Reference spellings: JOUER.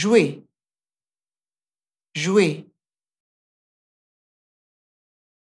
jouer, jouer.